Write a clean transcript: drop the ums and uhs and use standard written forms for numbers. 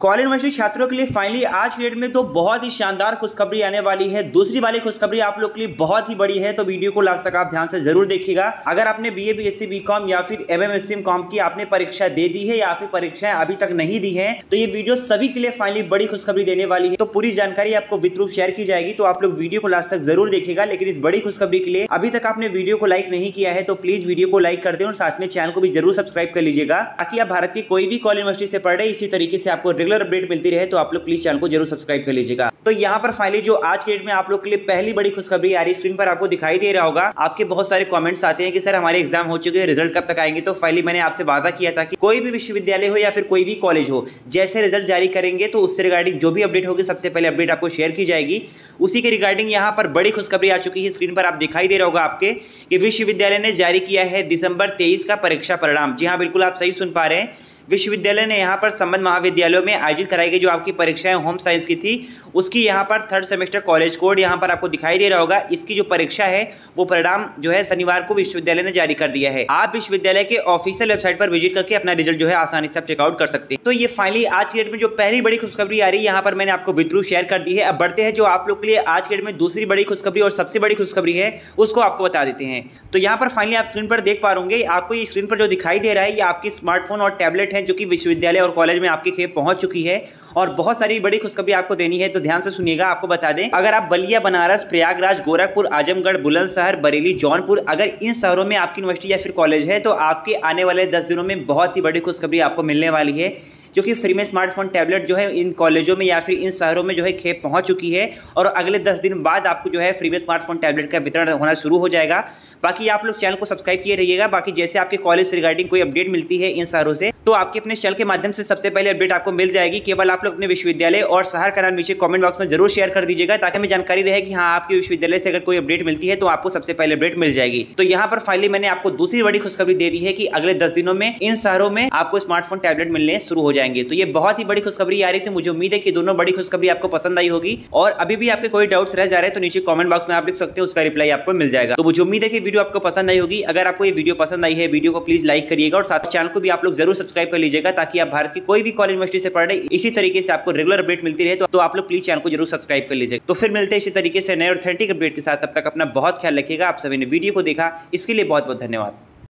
College university छात्रों के लिए फाइनली आज की डेट में तो बहुत ही शानदार खुशखबरी आने वाली है। दूसरी वाली खुशखबरी आप लोग के लिए बहुत ही बड़ी है, तो वीडियो को लास्ट तक आप ध्यान से जरूर देखिएगा। अगर आपने बीए, बीएससी, बीकॉम या फिर एमएम की आपने परीक्षा दे दी है या फिर परीक्षाएं अभी तक नहीं दी है तो ये वीडियो सभी के लिए फाइनली बड़ी खुशखबरी देने वाली है। तो पूरी जानकारी आपको विद प्रूफ शेयर की जाएगी, तो आप लोग वीडियो को लास्ट तक जरूर देखिएगा। लेकिन इस बड़ी खुशखबरी के लिए अभी तक आपने वीडियो को लाइक नहीं किया है तो प्लीज वीडियो को लाइक कर दें और साथ में चैनल को भी जरूर सब्सक्राइब कर लीजिएगा, ताकि आप भारत की कोई भी कॉलेज यूनिवर्सिटी से पढ़े इसी तरीके से आपको रेगुलर अपडेट मिलती रहे। तो आप लोग प्लीज चैनल को जरूर सब्सक्राइब कर लीजिएगा। तो यहाँ पर फाइनली जो आज के डेट में आप लोग के लिए पहली बड़ी खुशखबरी आ रही, स्क्रीन पर आपको दिखाई दे रहा होगा। आपके बहुत सारे कमेंट्स आते हैं कि सर हमारे एग्जाम हो चुके हैं, रिजल्ट कब तक आएंगे। तो फाइनली मैंने आपसे वादा किया था कि कोई भी विश्वविद्यालय हो या फिर कोई भी कॉलेज हो, जैसे रिजल्ट जारी करेंगे तो उससे रिगार्डिंग जो भी अपडेट होगी सबसे पहले अपडेट आपको शेयर की जाएगी। उसी के रिगार्डिंग यहाँ पर बड़ी खुशखबरी आ चुकी है, स्क्रीन पर आप दिखाई दे रहा होगा आपके कि विश्वविद्यालय ने जारी किया है दिसंबर 23 का परीक्षा परिणाम। जी हाँ, बिल्कुल आप सही सुन पा रहे हैं। विश्वविद्यालय ने यहाँ पर संबंध महाविद्यालयों में आयोजित कराई गई जो आपकी परीक्षाएं होम साइंस की थी उसकी यहाँ पर थर्ड सेमेस्टर कॉलेज कोड यहाँ पर आपको दिखाई दे रहा होगा। इसकी जो परीक्षा है वो परिणाम जो है शनिवार को विश्वविद्यालय ने जारी कर दिया है। आप विश्वविद्यालय के ऑफिशियल वेबसाइट पर विजिट करके अपना रिजल्ट जो है आसानी से आप चेकआउट कर सकते हैं। तो ये फाइनली आज की डेट में जो पहली बड़ी खुशखबरी आ रही है यहाँ पर मैंने आपको विद्रू शेयर कर दी है। अब बढ़ते हैं जो आप लोग के लिए आज की डेट में दूसरी बड़ी खुशखबरी और सबसे बड़ी खुशखबरी है उसको आपको बता देते हैं। तो यहाँ पर फाइनली आप स्क्रीन पर देख पा रहे, आपको ये स्क्रीन पर जो दिखाई दे रहा है ये आपकी स्मार्टफोन और टैबलेट जो कि विश्वविद्यालय और कॉलेज में आपके खेप पहुंच चुकी है और बहुत सारी बड़ी खुशखबरी आपको देनी है। तो ध्यान से सुनिएगा, आपको बता दें अगर आप बलिया, बनारस, प्रयागराज, गोरखपुर, आजमगढ़, बुलंदशहर, बरेली, जौनपुर, अगर इन शहरों में आपकी यूनिवर्सिटी या फिर कॉलेज है तो आपके आने वाले 10 दिनों में बहुत ही बड़ी खुशखबरी आपको मिलने वाली है, जो कि फ्री में स्मार्टफोन टैबलेट जो है इन कॉलेजों में या फिर इन शहरों में जो है खेप पहुंच चुकी है और अगले 10 दिन बाद आपको जो है फ्री में स्मार्टफोन टैबलेट का वितरण होना शुरू हो जाएगा। बाकी आप लोग चैनल को सब्सक्राइब किए रहिएगा। बाकी जैसे आपके कॉलेज से रिगार्डिंग कोई अपडेट मिलती है इन शहरों से तो आपके अपने चैनल के माध्यम से सबसे पहले अपडेट आपको मिल जाएगी। केवल आप लोग अपने विश्वविद्यालय और शहर का नाम नीचे कॉमेंट बॉक्स में जरूर शेयर कर दीजिएगा, ताकि हमें जानकारी रहे कि हाँ आपके विश्वविद्यालय से अगर कोई अपडेट मिलती है तो आपको सबसे पहले अपडेट मिल जाएगी। तो यहाँ पर फाइनली मैंने आपको दूसरी बड़ी खुशखबरी दे दी है कि अगले 10 दिनों में इन शहरों में आपको स्मार्टफोन टैबलेट मिलने शुरू हो जाएंगे। तो ये बहुत ही बड़ी खुशखबरी आ रही थी। मुझे उम्मीद है कि दोनों बड़ी खुशखबरी आपको पसंद आई होगी और अभी भी आपके कोई डाउट्स रह जा रहे हैं तो नीचे कमेंट बॉक्स में आप लिख सकते हो, उसका रिप्लाई आपको मिल जाएगा। तो मुझे उम्मीद है कि वीडियो आपको पसंद आई होगी। अगर आपको ये वीडियो पसंद आई है वीडियो को प्लीज लाइक करिएगा और साथ चैनल को भी आप लोग जरूर सब्सक्राइब कर लीजिएगा, ताकि आप भारत की कोई भी कॉलेज यूनिवर्सिटी से पढ़े इसी तरीके से आपको रेगुलर अपडेट मिलती रहे। तो आप लोग प्लीज चैनल को जरूर सब्सक्राइब कर लीजिएगा। तो फिर मिलते हैं इसी तरीके से नए ऑथेंटिक अपडेट के साथ, तब तक अपना बहुत ख्याल रखिएगा। आप सभी ने वीडियो को देखा इसके लिए बहुत बहुत धन्यवाद।